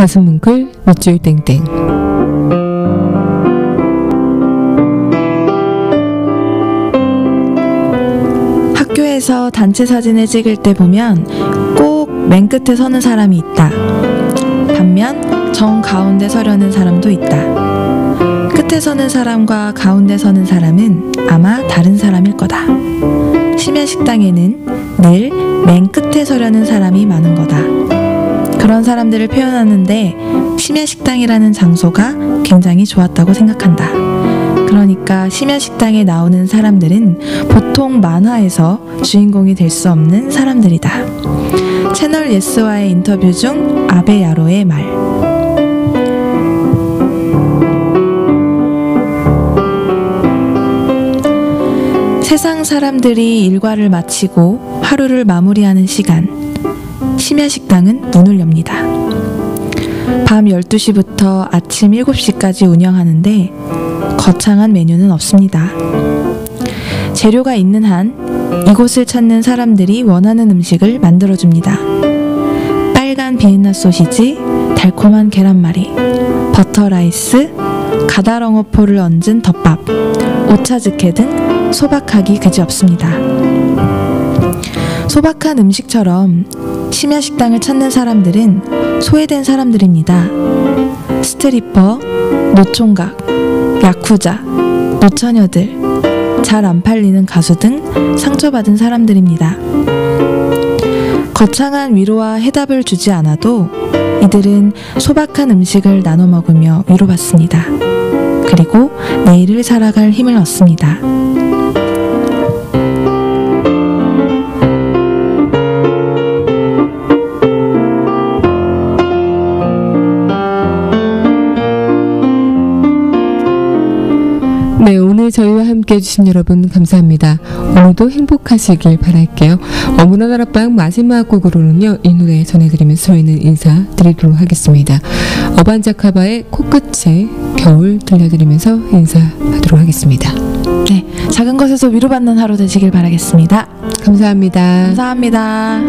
가슴 뭉클 밑줄 땡땡. 학교에서 단체 사진을 찍을 때 보면 꼭 맨 끝에 서는 사람이 있다. 반면 정 가운데 서려는 사람도 있다. 끝에 서는 사람과 가운데 서는 사람은 아마 다른 사람일 거다. 심야식당에는 늘 맨 끝에 서려는 사람이 많은 거다. 그런 사람들을 표현하는데 심야식당이라는 장소가 굉장히 좋았다고 생각한다. 그러니까 심야식당에 나오는 사람들은 보통 만화에서 주인공이 될 수 없는 사람들이다. 채널 예스와의 인터뷰 중 아베 야로의 말. 세상 사람들이 일과를 마치고 하루를 마무리하는 시간. 심야식당은 문을 엽니다. 밤 12시부터 아침 7시까지 운영하는데 거창한 메뉴는 없습니다. 재료가 있는 한 이곳을 찾는 사람들이 원하는 음식을 만들어줍니다. 빨간 비엔나 소시지, 달콤한 계란말이, 버터라이스, 가다랑어포를 얹은 덮밥, 오차즈케 등 소박하기 그지없습니다. 소박한 음식처럼 심야식당을 찾는 사람들은 소외된 사람들입니다. 스트리퍼, 노총각, 야쿠자, 노처녀들, 잘 안 팔리는 가수 등 상처받은 사람들입니다. 거창한 위로와 해답을 주지 않아도 이들은 소박한 음식을 나눠 먹으며 위로받습니다. 그리고 내일을 살아갈 힘을 얻습니다. 네, 오늘 저희와 함께 해주신 여러분 감사합니다. 오늘도 행복하시길 바랄게요. 문화다락방 마지막 곡으로는요, 이 노래 전해드리면서 저희는 인사드리도록 하겠습니다. 어반자카바의 코끝에 겨울 들려드리면서 인사하도록 하겠습니다. 네, 작은 것에서 위로받는 하루 되시길 바라겠습니다. 감사합니다. 감사합니다.